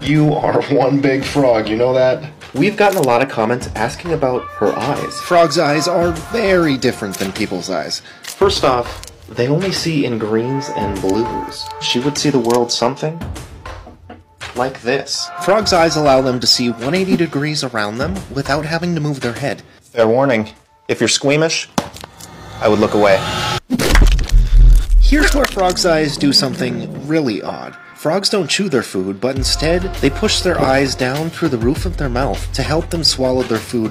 You are one big frog, you know that? We've gotten a lot of comments asking about her eyes. Frogs' eyes are very different than people's eyes. First off, they only see in greens and blues. She would see the world something like this. Frogs' eyes allow them to see 180 degrees around them without having to move their head. Fair warning, if you're squeamish, I would look away. Here's where frogs' eyes do something really odd. Frogs don't chew their food, but instead, they push their eyes down through the roof of their mouth to help them swallow their food